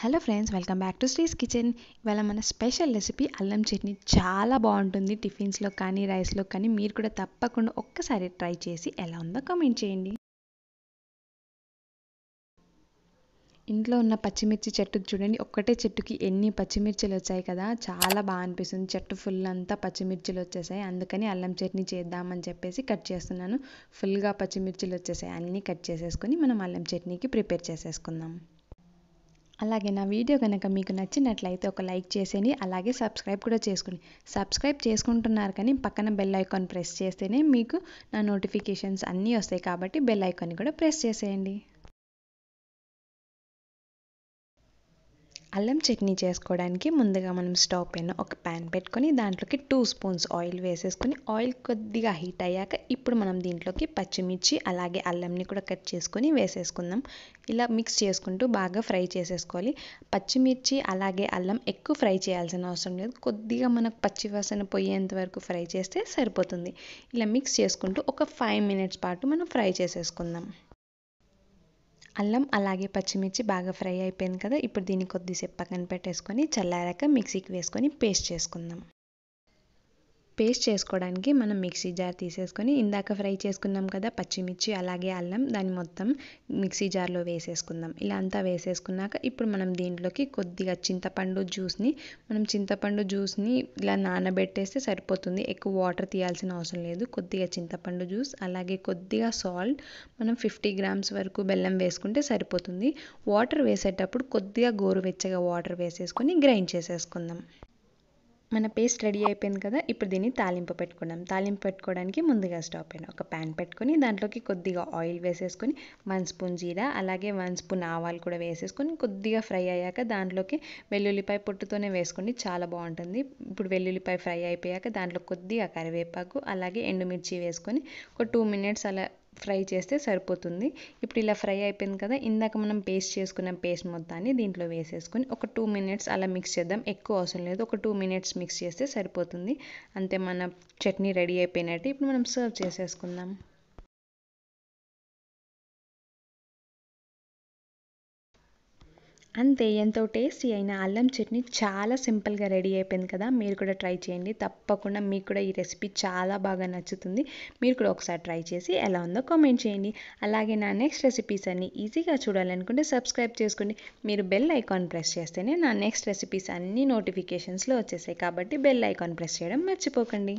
Hello friends, welcome back to Sri's kitchen. ఇవాళ మన special recipe అల్లం చట్నీ. చాలా బాగుంటుంది టిఫిన్స్లో కానీ రైస్లో కానీ. మీరు కూడా తప్పకుండా ఒక్కసారి ట్రై చేసి ఎలా ఉందో కామెంట్ చేయండి. ఇంట్లో ఉన్న పచ్చిమిర్చి చెట్టు చూడండి, ఒక్కటే చెట్టుకి ఎన్ని పచ్చిమిర్చిలు వచ్చాయి కదా. చాలా బాగా అనిపిస్తుంది, చెట్టు ఫుల్ అంతా పచ్చిమిర్చిలు వచ్చేసాయి. అందుకని అల్లం చట్నీ చేద్దామని చెప్పేసి కట్ చేస్తున్నాను. ఫుల్గా పచ్చిమిర్చిలు వచ్చేసాయి, అన్నీ కట్ చేసేసుకొని మనం అల్లం చట్నీకి ప్రిపేర్ చేసేసుకుందాం. అలాగే నా వీడియో కనుక మీకు నచ్చినట్లయితే ఒక లైక్ చేసేయండి, అలాగే సబ్స్క్రైబ్ కూడా చేసుకోండి. సబ్స్క్రైబ్ చేసుకుంటున్నారు కానీ పక్కన బెల్ ఐకాన్ ప్రెస్ చేస్తేనే మీకు నా నోటిఫికేషన్స్ అన్నీ వస్తాయి, కాబట్టి బెల్ ఐకాన్ కూడా ప్రెస్ చేసేయండి. అల్లం చట్నీ చేసుకోవడానికి ముందుగా మనం స్టవ్ పైన ఒక ప్యాన్ పెట్టుకొని దాంట్లోకి 2 స్పూన్స్ ఆయిల్ వేసేసుకొని, ఆయిల్ కొద్దిగా హీట్ అయ్యాక ఇప్పుడు మనం దీంట్లోకి పచ్చిమిర్చి అలాగే అల్లంని కూడా కట్ చేసుకొని వేసేసుకుందాం. ఇలా మిక్స్ చేసుకుంటూ బాగా ఫ్రై చేసేసుకోవాలి. పచ్చిమిర్చి అలాగే అల్లం ఎక్కువ ఫ్రై చేయాల్సిన అవసరం లేదు, కొద్దిగా మనకు పచ్చివాసన పోయేంత వరకు ఫ్రై చేస్తే సరిపోతుంది. ఇలా మిక్స్ చేసుకుంటూ ఒక 5 మినిట్స్ పాటు మనం ఫ్రై చేసేసుకుందాం. అల్లం అలాగే పచ్చిమిర్చి బాగా ఫ్రై అయిపోయింది కదా. ఇప్పుడు దీన్ని కొద్దిసేపు పక్కన పెట్టేసుకొని చల్లారాక మిక్సీకి వేసుకొని పేస్ట్ చేసుకుందాం. పేస్ట్ చేసుకోవడానికి మనం మిక్సీ జార్ తీసేసుకొని ఇందాక ఫ్రై చేసుకున్నాం కదా పచ్చిమిర్చి అలాగే అల్లం, దాన్ని మొత్తం మిక్సీ జార్లో వేసేసుకుందాం. ఇలా అంతా వేసేసుకున్నాక ఇప్పుడు మనం దీంట్లోకి కొద్దిగా చింతపండు జ్యూస్ని ఇలా నానబెట్టేస్తే సరిపోతుంది. ఎక్కువ వాటర్ తీయాల్సిన అవసరం లేదు. కొద్దిగా చింతపండు జ్యూస్ అలాగే కొద్దిగా సాల్ట్, మనం 50 గ్రామ్స్ వరకు బెల్లం వేసుకుంటే సరిపోతుంది. వాటర్ వేసేటప్పుడు కొద్దిగా గోరువెచ్చగా వాటర్ వేసేసుకొని గ్రైండ్ చేసేసుకుందాం. మన పేస్ట్ రెడీ అయిపోయింది కదా. ఇప్పుడు దీన్ని తాలింపు పెట్టుకుందాం. తాలింపు పెట్టుకోవడానికి ముందుగా స్టవ్ పైన ఒక ప్యాన్ పెట్టుకొని దాంట్లోకి కొద్దిగా ఆయిల్ వేసేసుకొని 1 స్పూన్ జీరా అలాగే 1 స్పూన్ ఆవాలు కూడా వేసేసుకొని కొద్దిగా ఫ్రై అయ్యాక దాంట్లోకి వెల్లుల్లిపాయ పొట్టుతోనే వేసుకోండి, చాలా బాగుంటుంది. ఇప్పుడు వెల్లుల్లిపాయ ఫ్రై అయిపోయాక దాంట్లో కొద్దిగా కరివేపాకు అలాగే ఎండుమిర్చి వేసుకొని ఒక 2 మినిట్స్ అలా ఫ్రై చేస్తే సరిపోతుంది. ఇప్పుడు ఇలా ఫ్రై అయిపోయింది కదా. ఇందాక మనం పేస్ట్ చేసుకున్న పేస్ట్ మొత్తాన్ని దీంట్లో వేసేసుకొని ఒక 2 మినిట్స్ అలా మిక్స్ చేద్దాం. ఎక్కువ అవసరం లేదు, ఒక 2 మినిట్స్ మిక్స్ చేస్తే సరిపోతుంది. అంతే, మన చట్నీ రెడీ అయిపోయినట్టు. ఇప్పుడు మనం సర్వ్ చేసేసుకుందాం. అంతే, ఎంతో టేస్టీ అయిన అల్లం చట్నీ చాలా సింపుల్గా రెడీ అయిపోయింది కదా. మీరు కూడా ట్రై చేయండి, తప్పకుండా మీకు కూడా ఈ రెసిపీ చాలా బాగా నచ్చుతుంది. మీరు కూడా ఒకసారి ట్రై చేసి ఎలా ఉందో కామెంట్ చేయండి. అలాగే నా నెక్స్ట్ రెసిపీస్ అన్నీ ఈజీగా చూడాలనుకుంటే సబ్స్క్రైబ్ చేసుకోండి. మీరు బెల్ ఐకాన్ ప్రెస్ చేస్తేనే నా నెక్స్ట్ రెసిపీస్ అన్నీ నోటిఫికేషన్స్లో వచ్చేసాయి, కాబట్టి బెల్ ఐకాన్ ప్రెస్ చేయడం మర్చిపోకండి.